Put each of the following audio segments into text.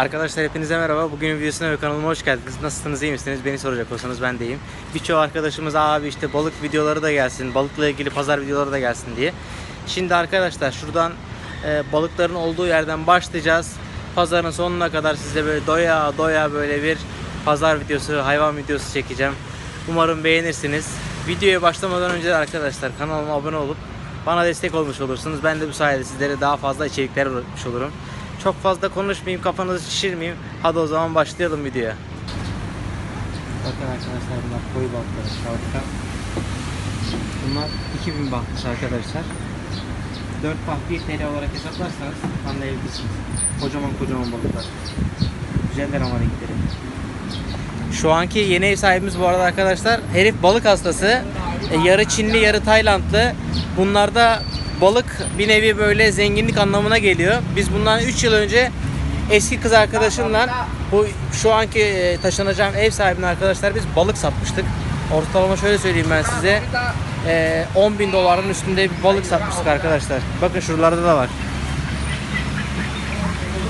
Arkadaşlar hepinize merhaba. Bugünün videosuna ve kanalıma hoş geldiniz. Nasılsınız, iyi misiniz? Beni soracak olsanız ben de iyiyim. Birçoğu arkadaşımız abi işte balık videoları da gelsin, balıkla ilgili pazar videoları da gelsin diye. Şimdi arkadaşlar şuradan balıkların olduğu yerden başlayacağız. Pazarın sonuna kadar size böyle doya doya böyle bir pazar videosu, hayvan videosu çekeceğim. Umarım beğenirsiniz. Videoya başlamadan önce arkadaşlar kanalıma abone olup bana destek olmuş olursunuz. Ben de bu sayede sizlere daha fazla içerikler üretmiş olurum. Çok fazla konuşmayayım, kafanızı şişirmeyeyim. Hadi o zaman başlayalım videoya. Bakın arkadaşlar bunlar koyu balıkları, harika. Bunlar 2000 bahtış arkadaşlar. 4 baht 1 TL olarak hesaplarsanız anlayabilirsiniz. Kocaman kocaman balıklar. Güzeller ama renkleri. Şu anki yeni ev sahibimiz bu arada arkadaşlar. Herif balık hastası. Yarı Çinli, yarı Taylandlı. Bunlarda balık bir nevi böyle zenginlik anlamına geliyor. Biz bundan 3 yıl önce eski kız arkadaşımla bu şu anki taşınacağım ev sahibine arkadaşlar biz balık satmıştık. Ortalama şöyle söyleyeyim ben size. 10.000 doların üstünde bir balık satmıştık arkadaşlar. Bakın şuralarda da var.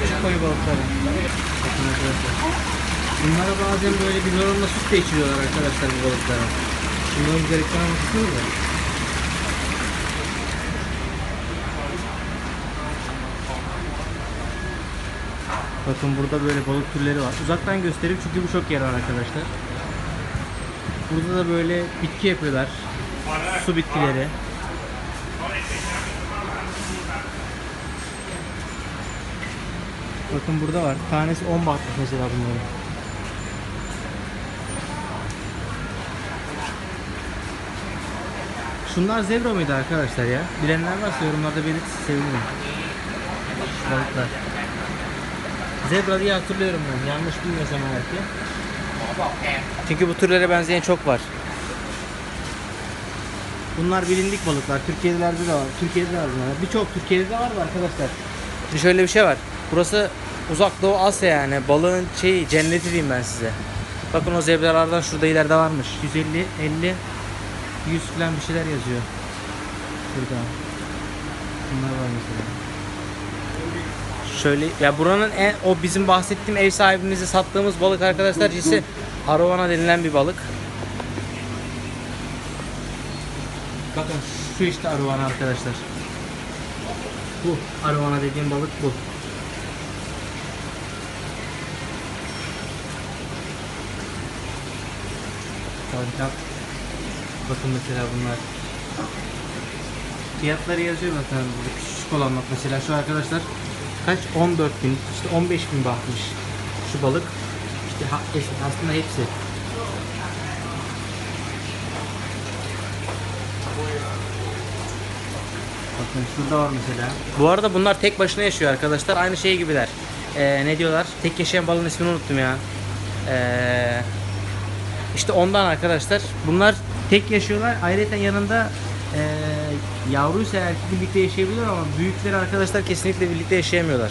Küçük koyu balıkları. Bakın arkadaşlar. Bunlara bazen böyle bir normla süt de içiriyorlar arkadaşlar bu balıklara. Bunların güzellikten anlatılıyor mu? Bakın burada böyle balık türleri var. Uzaktan göstereyim çünkü bu çok yarar arkadaşlar. Burada da böyle bitki yapıyorlar. Su bitkileri. Bakın burada var. Tanesi 10 baht mesela bunların. Şunlar zebra mıydı arkadaşlar ya? Bilenler varsa yorumlarda belirtsin, sevinirim. Balıklar. Zebra diye hatırlıyorum ben. Yanlış bilmiyorsam belki. Çünkü bu türlere benzeyen çok var. Bunlar bilindik balıklar. Türkiye'lerde de var. Birçok Türkiye'de de var mı arkadaşlar? Şimdi şöyle bir şey var. Burası Uzak Doğu Asya yani. Balığın şeyi, cenneti diyeyim ben size. Bakın o zebralardan şurada ileride varmış. 150, 50, 100 falan bir şeyler yazıyor. Şurada. Bunlar var mesela. Şöyle ya buranın o bizim bahsettiğim ev sahibimize sattığımız balık arkadaşlar cinsi arovana denilen bir balık. Bakın şu işte arovana arkadaşlar. Bu arovana dediğim balık bu. Bakın mesela bunlar. Fiyatları yazıyor bakın küçük olan bak mesela şu arkadaşlar. Kaç? 14.000, işte 15.000 bahtmış şu balık. İşte aslında hepsi. Bakın şurada var mesela. Bu arada bunlar tek başına yaşıyor arkadaşlar. Aynı şey gibiler. Ne diyorlar? Tek yaşayan balığın ismini unuttum ya. İşte ondan arkadaşlar. Bunlar tek yaşıyorlar. Ayrıca yanında yavruysa erkek birlikte yaşayabiliyor ama büyükleri arkadaşlar kesinlikle birlikte yaşayamıyorlar.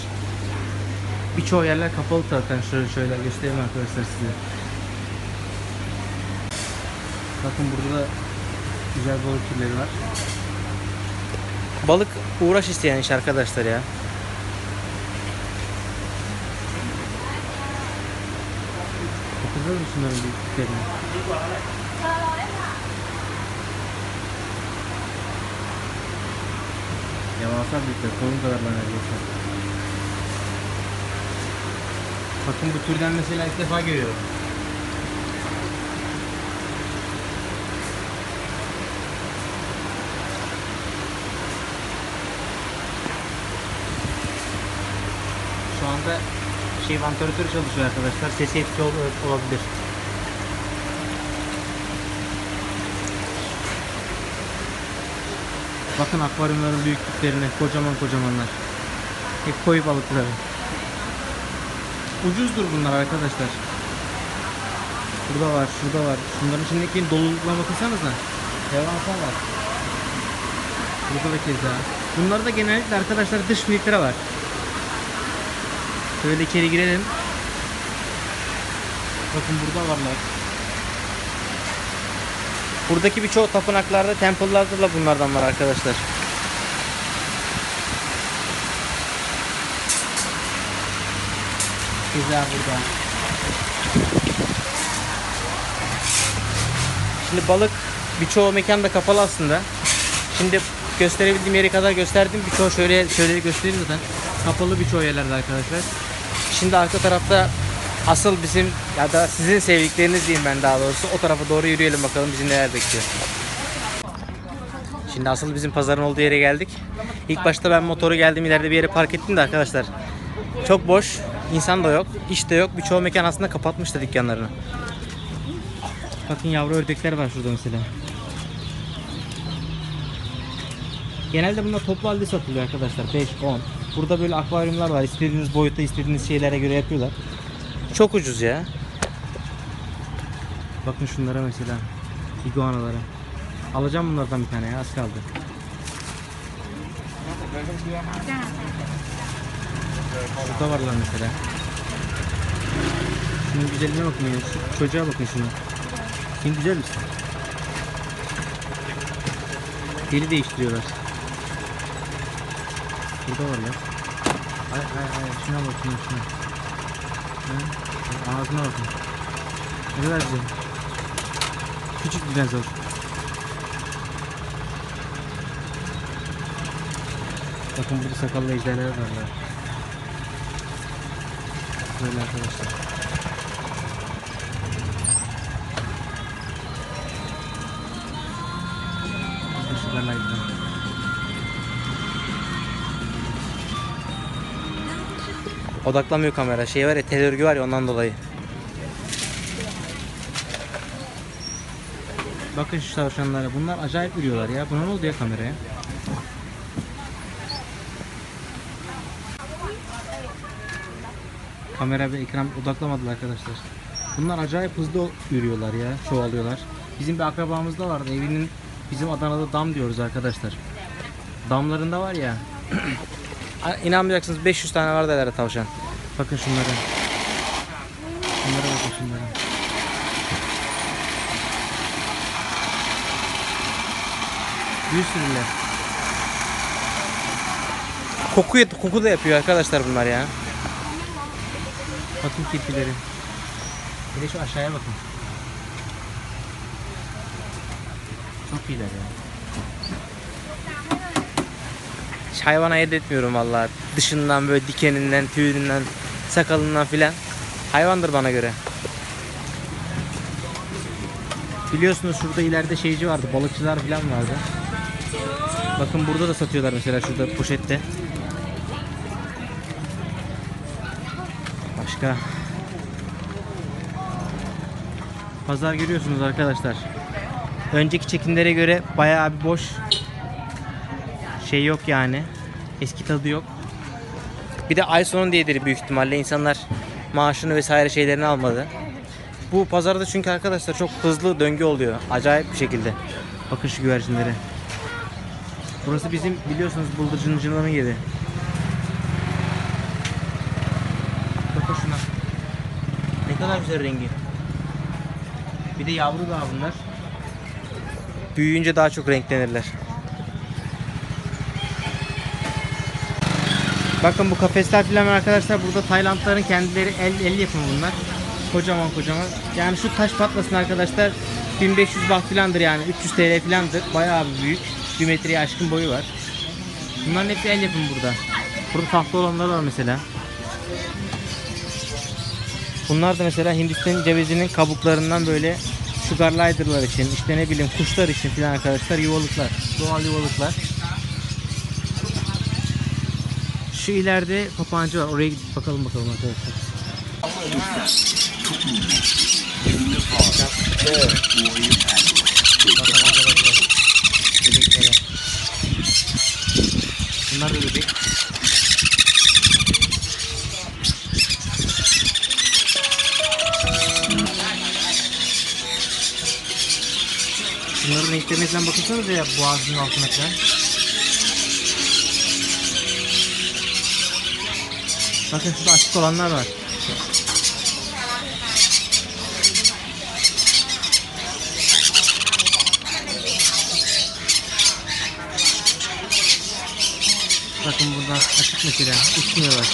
Birçoğu yerler kapalı zaten. Şöyle göstereyim arkadaşlar size. Bakın burada da güzel balık türleri var. Balık uğraş isteyen iş arkadaşlar ya. Bakılır mısın öyle büyüklüklerini? Devasa büyükler, kolum kadarlar neredeyse. Bakın bu türden mesela ilk defa görüyorum. Şu anda vantilatör çalışıyor arkadaşlar, sesi etkili olabilir. Bakın akvaryumların büyüklüklerine, kocamanlar. Hep koyu balıkları. Ucuzdur bunlar arkadaşlar. Şurada var. Şunların içindeki doluluklarına bakırsanıza. Devasa var. Burada da keza. Bunları da genellikle arkadaşlar dış filtre var. Şöyle içeri girelim. Bakın burada varlar. Buradaki birçoğu tapınaklarda, temple'larda da bunlardan var arkadaşlar. güzel burada. Şimdi balık birçoğu mekanda kapalı aslında. Şimdi gösterebildiğim yere kadar gösterdim. Birçoğu şöyle göstereyim zaten. Kapalı birçoğu yerlerde arkadaşlar. Şimdi arka tarafta asıl bizim ya da sizin sevdikleriniz diyeyim ben daha doğrusu. O tarafa doğru yürüyelim bakalım bizi neler bekliyor. Şimdi asıl bizim pazarın olduğu yere geldik. İlk başta ben motoru geldim ileride bir yere park ettim de arkadaşlar. Çok boş. İnsan da yok. İş de yok. Birçoğu mekan aslında kapatmıştı dükkanlarını. Bakın yavru ördekler var şurada mesela. Genelde bunlar toplu halde satılıyor arkadaşlar. 5-10. Burada böyle akvaryumlar var. İstediğiniz boyutta, istediğiniz şeylere göre yapıyorlar. Çok ucuz ya. Bakın şunlara mesela. İguanalara. Alacağım bunlardan bir tane ya. Az kaldı. Şurada varlar mesela. Şunun güzelliğine bakın ya. Şu çocuğa bakın şuna. Sen güzel misin? Deli değiştiriyorlar. Burada var ya. Hayır. Şuna bakın şuna. Ağzına bakın. Ne kadar güzel. Küçük bir dinozor. Bakın burada sakallı ejderhalar var. Böyle arkadaşlar. Odaklamıyor kamera. Şey var ya, tel örgü var ya, ondan dolayı. Bakın şu tavşanlara. Bunlar acayip yürüyorlar ya. Buna ne oldu ya kameraya? Kamera ve ekran odaklamadılar arkadaşlar. Bunlar acayip hızlı yürüyorlar ya. Çoğalıyorlar. Bizim bir akrabamız da vardı. Evinin, bizim Adana'da dam diyoruz arkadaşlar. Damlarında var ya. İnanmayacaksınız, 500 tane var derler tavşan. Bakın şunlara. Şunlara bakın şunlara. Bir sürüler. Koku da yapıyor arkadaşlar bunlar ya. Bakın kirpileri. Bir de şu aşağıya bakın. Çok iyiler ya. Hiç hayvan ayırt etmiyorum vallahi. Dışından böyle dikeninden, tüyünden, sakalından filan. Hayvandır bana göre. Biliyorsunuz şurada ileride şeyci vardı. Balıkçılar filan vardı. Bakın burada da satıyorlar mesela, şurada poşette. Başka. Pazar görüyorsunuz arkadaşlar. Önceki çekimlere göre bayağı bir boş. Şey yok yani. Eski tadı yok. Bir de ay sonu diyedir büyük ihtimalle. İnsanlar maaşını vesaire şeylerini almadı. Bu pazarda çünkü arkadaşlar çok hızlı döngü oluyor. Acayip bir şekilde. Bakın şu güvercinlere. Burası bizim biliyorsunuz bıldırcıncıların yeri. Bakın şuna. Ne kadar güzel rengi. Bir de yavru daha bunlar. Büyüyünce daha çok renklenirler. Bakın bu kafesler filan arkadaşlar, burada Taylandların kendileri el yapımı bunlar. Kocaman. Yani şu taş patlasın arkadaşlar, 1500 baht filandır yani, 300 TL filandır. Bayağı büyük. 1 metreye aşkın boyu var. Bunların hepsi el yapımı burada. Burada tahta olanlar var mesela. Bunlar da mesela Hindistan cevizinin kabuklarından böyle Sugarglider'lar için, işte ne bileyim kuşlar için filan arkadaşlar, yuvalıklar. Doğal yuvalıklar. Şu ileride papağancı var. Oraya gidip bakalım arkadaşlar. Bunlar da bebek. Bunların renklerine bakınsanıza ya, boğazının altına kadar. Bakın şurada açık olanlar var. Bakın burada açık mesela, uçmuyorlar.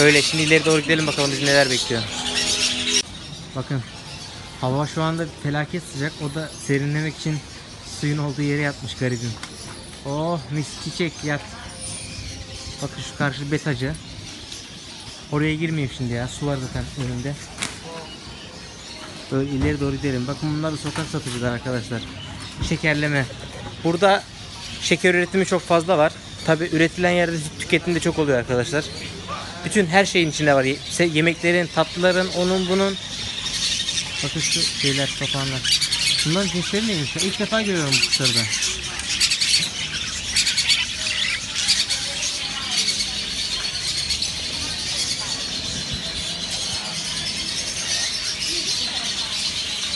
Öyle şimdi ileri doğru gidelim bakalım bizi neler bekliyor. Bakın hava şu anda felaket sıcak. O da serinlemek için suyun olduğu yere yatmış garibim. Oh mis çiçek yat. Bakın şu karşı betacı. Oraya girmeyeyim şimdi ya. Su var zaten önümde. Böyle ileri doğru gidelim. Bakın bunlar da sokak satıcılar arkadaşlar. Şekerleme. Burada şeker üretimi çok fazla var. Tabi üretilen yerde tüketim de çok oluyor arkadaşlar. Bütün her şeyin içinde var. Yemeklerin, tatlıların, onun bunun. Bakın şu şeyler, kapanlar. Bunların cinsleri neymiş? İlk defa görüyorum bu kuşlarda.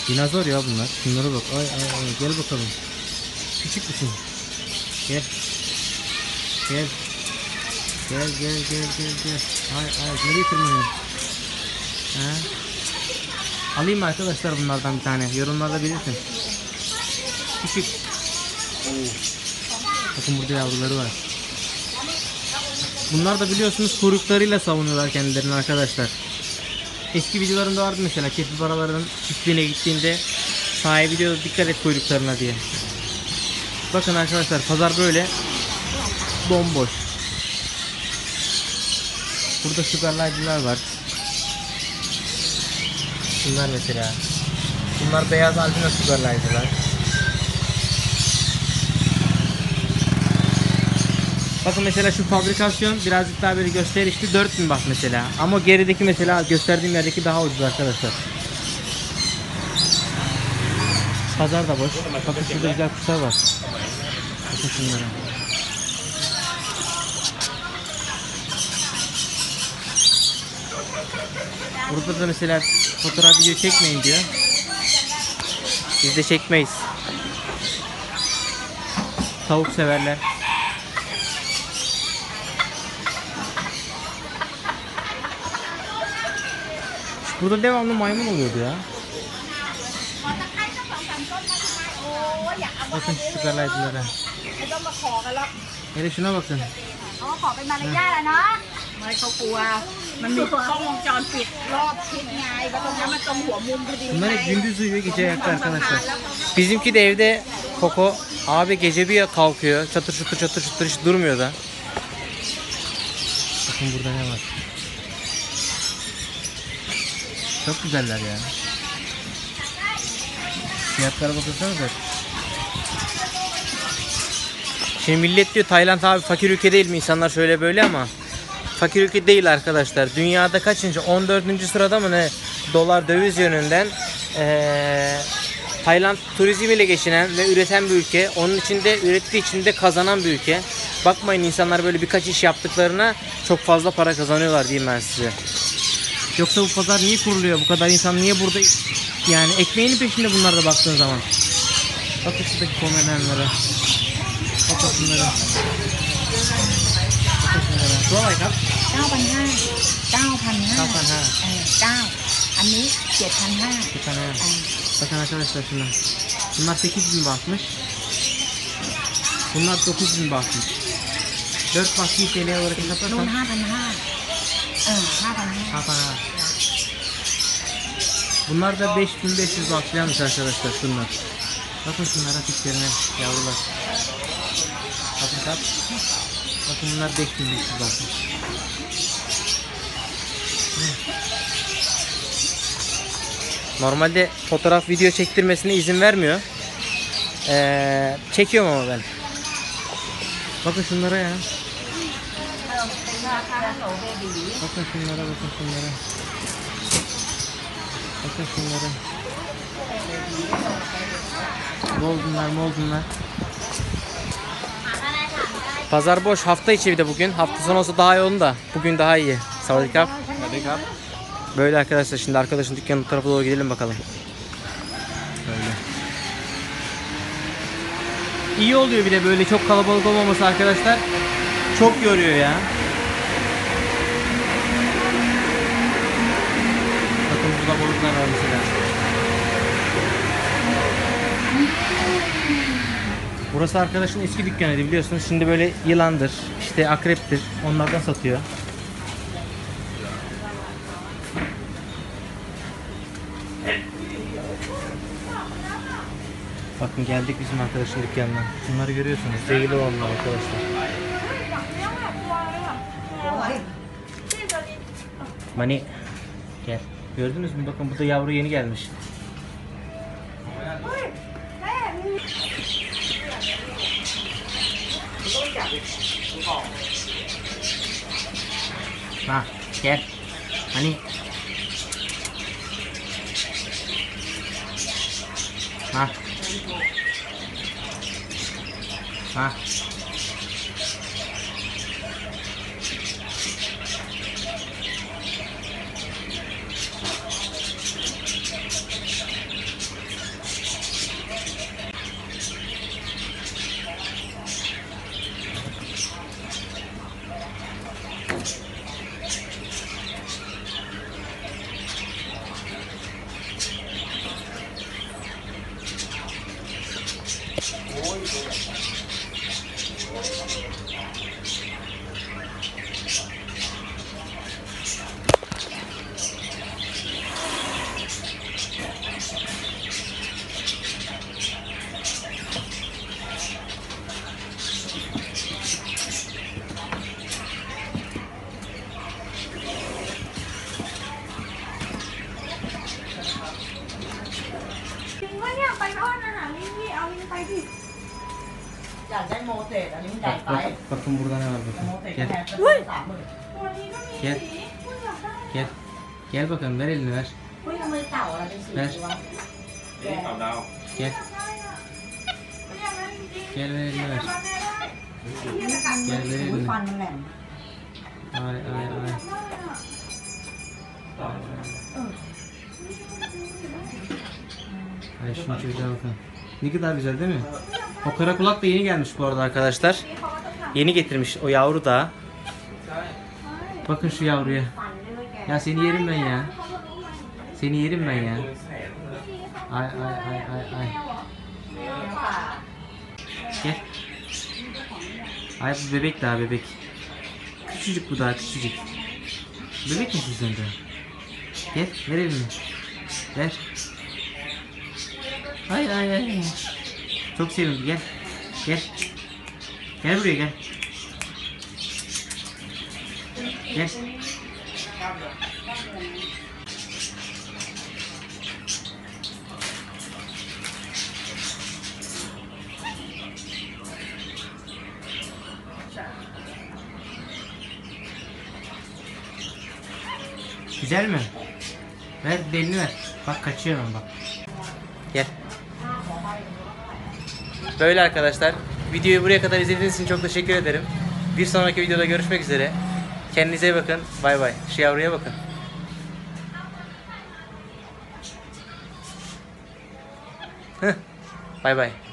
Dinozor ya bunlar. Şunlara bak. Ay ay ay. Gel bakalım. Küçük müsün? Gel. Gel. Gel gel gel gel gel. Ay ay. Nereye tırmanıyor? Alayım mı arkadaşlar bunlardan bir tane? Yorumlarda belirtin. Küçük. Bakın burada yavruları var. Bunlar da biliyorsunuz kuyruklarıyla savunuyorlar kendilerini arkadaşlar. Eski videolarımda vardı mesela kapibaraların çiftliğine gittiğinde sahibi diyordu dikkat et kuyruklarına diye. Bakın arkadaşlar pazar böyle bomboş. Burada Sugarglider'lar var. Bunlar mesela. Bunlar beyaz albino Sugarglider'lar. Bakın mesela şu fabrikasyon birazcık daha böyle gösterişli 4000 bak mesela. Ama gerideki mesela gösterdiğim yerdeki daha ucuz arkadaşlar. Pazar da boş. Bakın şurada güzel kuşlar var. Bakın şunlara. Burada da mesela fotoğraf video çekmeyin diyor. Biz de çekmeyiz. Tavuk severler. Burada devamlı maymun oluyordu ya. Bakın şu Sugarglider'lara. Hele şuna bakın. Bunlar hep gündüz uyuyor gece yattı arkadaşlar. Bizimki de evde Koko abi gece bir kalkıyor. Çatır çatır çatır çatır hiç durmuyor da. Bakın burada ne var? Çok güzeller yani. Fiyatlara bakırsanız da. Şimdi millet diyor Tayland abi fakir ülke değil mi? İnsanlar şöyle böyle ama fakir ülke değil arkadaşlar. Dünyada kaçıncı? 14. sırada mı ne? Dolar döviz yönünden Tayland turizm ile geçinen ve üreten bir ülke. Onun içinde ürettiği için de kazanan bir ülke. Bakmayın insanlar böyle birkaç iş yaptıklarına çok fazla para kazanıyorlar diyeyim ben size. Yoksa bu pazar niye kuruluyor? Bu kadar insan niye burada? Yani ekmeğinin peşinde bunlar da baktığın zaman. Bak üstündeki komenenlere. Bak şunlara. Bak şunlara. Bu ne kadar? 9.500. Bakın arkadaşlar şunlar. Bunlar 8.000 bakmış. Bunlar 9.000 bakmış. 4 bakmış TL olarak yaparsan. 5.000. Bunlar da 5500 başlayanmış arkadaşlar şunlar. Bakın şunlara tiplerine yavrular. Bakın kap. Bakın bunlar 5500 başlamış. Normalde fotoğraf video çektirmesine izin vermiyor. Çekiyorum ama ben. Bakın şunlara ya. Bakın şunlara, bakın şunlara. Bakın şunlara. Boldunlar, boldunlar. Pazar boş, hafta içi bir de bugün. Hafta sonu olsa daha iyi olun da. Bugün daha iyi. Savadikap. Böyle arkadaşlar, şimdi arkadaşın dükkanının tarafı doğru gidelim bakalım. Böyle. İyi oluyor bir de böyle çok kalabalık olmaması arkadaşlar. Çok yoruyor ya. Burada balıklar var mesela. Burası arkadaşın eski dükkanıydı biliyorsunuz. Şimdi böyle yılandır, işte akreptir. Onlardan satıyor. Bakın geldik bizim arkadaşın dükkanına. Bunları görüyorsunuz. Zeyli olanlar arkadaşlar. Mani gel. Gördünüz mü? Bakın bu da yavru yeni gelmiş. Ha gel. Mani. Ha. Ha. Bak, bakın burada ne var bakın. Gel. Gel. Gel. Gel bakalım, ver elini ver. Ver. Gel. Gel ver elini ver. Gel ver elini. Ay ay ay. Ay şunu çocuğa bakın. Ne kadar güzel değil mi? O kara kulak da yeni gelmiş bu arada arkadaşlar. Yeni getirmiş o yavru da. Bakın şu yavruya. Ya seni yerim ben ya. Seni yerim ben ya. Ay ay ay ay ay. Gel. Ay bu bebek daha bebek. Küçücük bu daha küçücük. Bebek misin sen de? Gel ver elini. Ver. Ay ay ay. Çok sevindim, gel. Gel. Gel buraya gel. Gel. Güzel mi? Ver belini ver. Bak kaçıyorum bak. Gel. Böyle arkadaşlar, videoyu buraya kadar izlediğiniz için çok teşekkür ederim. Bir sonraki videoda görüşmek üzere. Kendinize iyi bakın. Bay bay. Şu yavruya bakın. Bay bay.